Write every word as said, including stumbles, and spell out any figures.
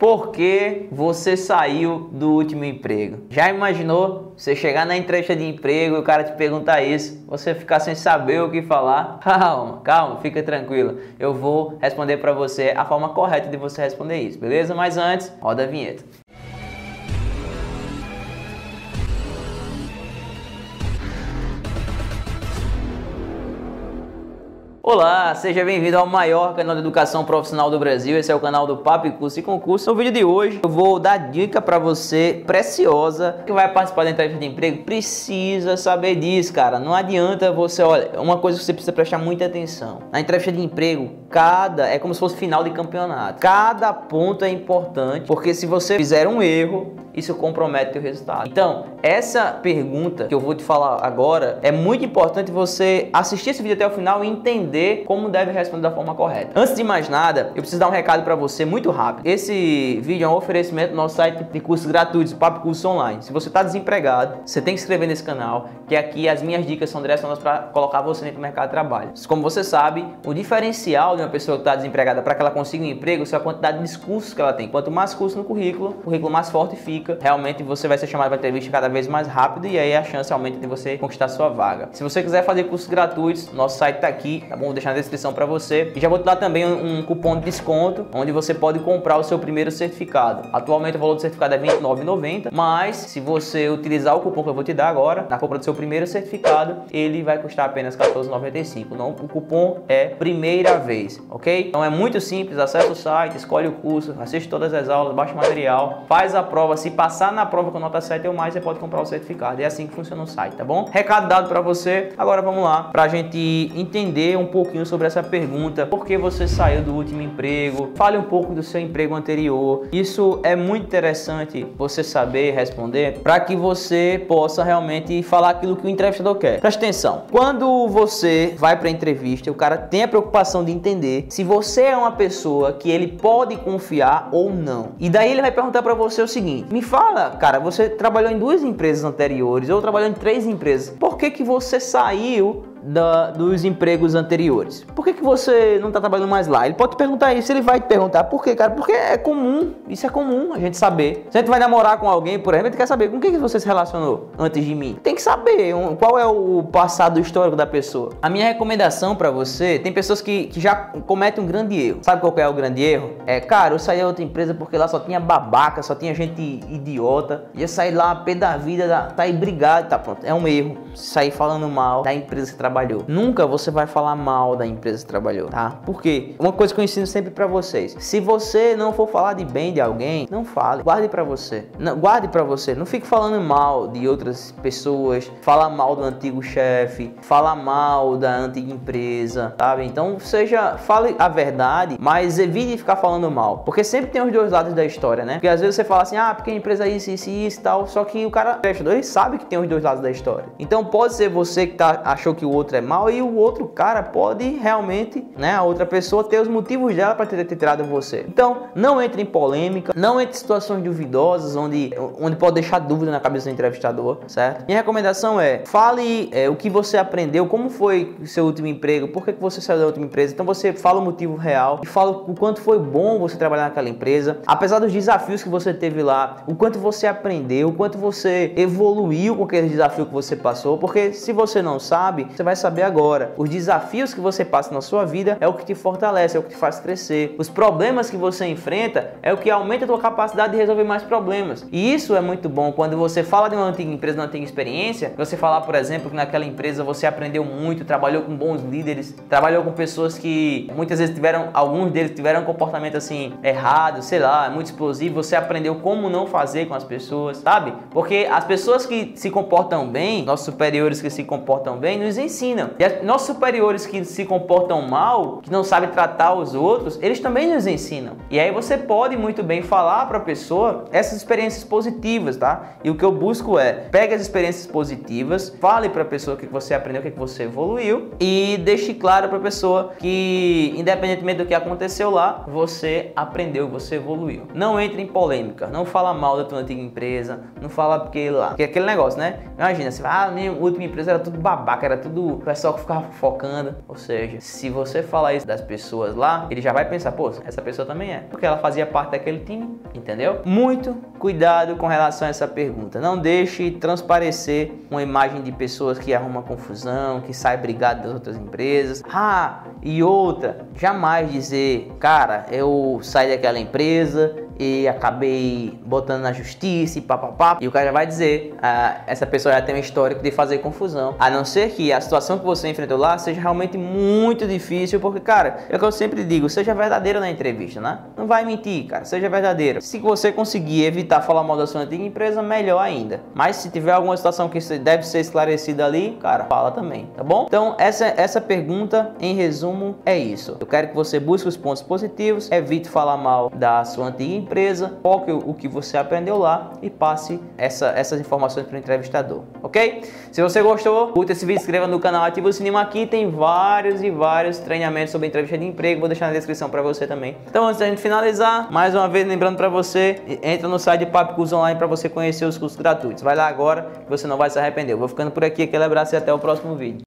Por que você saiu do último emprego? Já imaginou você chegar na entrevista de emprego e o cara te perguntar isso, você ficar sem saber o que falar? Calma, calma, fica tranquilo. Eu vou responder para você a forma correta de você responder isso, beleza? Mas antes, roda a vinheta. Olá, seja bem-vindo ao maior canal de educação profissional do Brasil. Esse é o canal do P A P Cursos e Concursos. No vídeo de hoje eu vou dar dica para você preciosa que vai participar da entrevista de emprego. Precisa saber disso, cara. Não adianta você, olha, uma coisa que você precisa prestar muita atenção. Na entrevista de emprego, cada é como se fosse final de campeonato. Cada ponto é importante, porque se você fizer um erro, isso compromete o resultado. Então, essa pergunta que eu vou te falar agora, é muito importante você assistir esse vídeo até o final e entender como deve responder da forma correta. Antes de mais nada, eu preciso dar um recado para você muito rápido. Esse vídeo é um oferecimento do nosso site de cursos gratuitos, Papo Cursos Online. Se você está desempregado, você tem que se inscrever nesse canal, que aqui as minhas dicas são direcionadas para colocar você dentro do mercado de trabalho. Como você sabe, o diferencial de uma pessoa que está desempregada para que ela consiga um emprego é a quantidade de cursos que ela tem. Quanto mais cursos no currículo, o currículo mais forte fica. Realmente você vai ser chamado para entrevista cada vez mais rápido e aí a chance aumenta de você conquistar sua vaga. Se você quiser fazer cursos gratuitos, nosso site está aqui, tá bom? Vou deixar na descrição para você. E já vou te dar também um, um cupom de desconto, onde você pode comprar o seu primeiro certificado. Atualmente o valor do certificado é vinte e nove reais e noventa centavos, mas se você utilizar o cupom que eu vou te dar agora, na compra do seu primeiro certificado, ele vai custar apenas quatorze reais e noventa e cinco centavos. Não, o cupom é PRIMEIRAVEZ, ok? Então é muito simples, acessa o site, escolhe o curso, assiste todas as aulas, baixa o material, faz a prova, se passar na prova com nota sete ou mais, você pode comprar o certificado. É assim que funciona o site, tá bom? Recado dado para você. Agora vamos lá para a gente entender um pouquinho sobre essa pergunta. Por que você saiu do último emprego? Fale um pouco do seu emprego anterior. Isso é muito interessante você saber responder para que você possa realmente falar aquilo que o entrevistador quer. Preste atenção. Quando você vai para a entrevista, o cara tem a preocupação de entender se você é uma pessoa que ele pode confiar ou não. E daí ele vai perguntar para você o seguinte. Me fala, cara, você trabalhou em duas empresas anteriores ou trabalhou em três empresas. Por que que você saiu Da, dos empregos anteriores? Por que que você não está trabalhando mais lá? Ele pode te perguntar isso, ele vai te perguntar por quê, cara? Porque é comum, isso é comum a gente saber. Se a gente vai namorar com alguém, por exemplo, a gente quer saber com quem que você se relacionou antes de mim. Tem que saber um, qual é o passado histórico da pessoa. A minha recomendação para você, tem pessoas que, que já cometem um grande erro. Sabe qual é o grande erro? É, cara, eu saí da outra empresa porque lá só tinha babaca, só tinha gente idiota. Ia sair lá, pé da vida, tá aí brigado, tá pronto. É um erro. Sair falando mal da empresa que trabalhou. Nunca você vai falar mal da empresa que trabalhou, tá? Porque uma coisa que eu ensino sempre para vocês, se você não for falar de bem de alguém, não fale, guarde para você. Não, guarde para você, não fique falando mal de outras pessoas, falar mal do antigo chefe, falar mal da antiga empresa, sabe? Então, seja, fale a verdade, mas evite ficar falando mal, porque sempre tem os dois lados da história, né? Porque às vezes você fala assim, ah, porque a empresa é isso, isso, isso, tal, só que o cara, ele sabe que tem os dois lados da história. Então, pode ser você que tá, achou que o outro é mal e o outro cara pode realmente, né, a outra pessoa ter os motivos dela para ter, ter tirado você. Então, não entre em polêmica, não entre em situações duvidosas onde, onde pode deixar dúvida na cabeça do entrevistador, certo? Minha recomendação é, fale é, o que você aprendeu, como foi o seu último emprego, por que você saiu da última empresa. Então, você fala o motivo real e fala o quanto foi bom você trabalhar naquela empresa, apesar dos desafios que você teve lá, o quanto você aprendeu, o quanto você evoluiu com aquele desafio que você passou, porque se você não sabe, você vai saber agora. Os desafios que você passa na sua vida é o que te fortalece, é o que te faz crescer. Os problemas que você enfrenta é o que aumenta a tua capacidade de resolver mais problemas. E isso é muito bom. Quando você fala de uma antiga empresa, de uma antiga experiência, você falar, por exemplo, que naquela empresa você aprendeu muito, trabalhou com bons líderes, trabalhou com pessoas que muitas vezes tiveram, alguns deles tiveram um comportamento assim, errado, sei lá, muito explosivo, você aprendeu como não fazer com as pessoas, sabe? Porque as pessoas que se comportam bem, nossos superiores que se comportam bem, nos ensinam. E nossos superiores que se comportam mal, que não sabem tratar os outros, eles também nos ensinam. E aí você pode muito bem falar para a pessoa essas experiências positivas, tá? E o que eu busco é, pegue as experiências positivas, fale para a pessoa o que você aprendeu, o que você evoluiu e deixe claro para a pessoa que, independentemente do que aconteceu lá, você aprendeu, você evoluiu. Não entre em polêmica, não fala mal da tua antiga empresa, não fala porque lá, porque aquele negócio, né? Imagina, você fala, ah, minha última empresa era tudo babaca, era tudo o pessoal que ficava fofocando. Ou seja, se você falar isso das pessoas lá, ele já vai pensar, pô, essa pessoa também é, porque ela fazia parte daquele time, entendeu? Muito cuidado com relação a essa pergunta. Não deixe transparecer uma imagem de pessoas que arrumam confusão, que sai brigado das outras empresas. Ah, e outra, jamais dizer, cara, eu saí daquela empresa e acabei botando na justiça e papapá. E o cara já vai dizer, ah, essa pessoa já tem um histórico de fazer confusão. A não ser que a situação que você enfrentou lá seja realmente muito difícil, porque, cara, é o que eu sempre digo, seja verdadeiro na entrevista, né? Não vai mentir, cara, seja verdadeiro. Se você conseguir evitar falar mal da sua antiga empresa, melhor ainda. Mas se tiver alguma situação que deve ser esclarecida ali, cara, fala também, tá bom? Então, essa, essa pergunta, em resumo, é isso. Eu quero que você busque os pontos positivos, evite falar mal da sua antiga empresa, empresa, foque o que você aprendeu lá e passe essa, essas informações para o entrevistador, ok? Se você gostou, curta esse vídeo, inscreva no canal, ativa o sininho aqui, tem vários e vários treinamentos sobre entrevista de emprego, vou deixar na descrição para você também. Então, antes da gente finalizar, mais uma vez lembrando para você, entra no site Papo Cursos Online para você conhecer os cursos gratuitos. Vai lá agora, que você não vai se arrepender. Eu vou ficando por aqui, aquele abraço e até o próximo vídeo.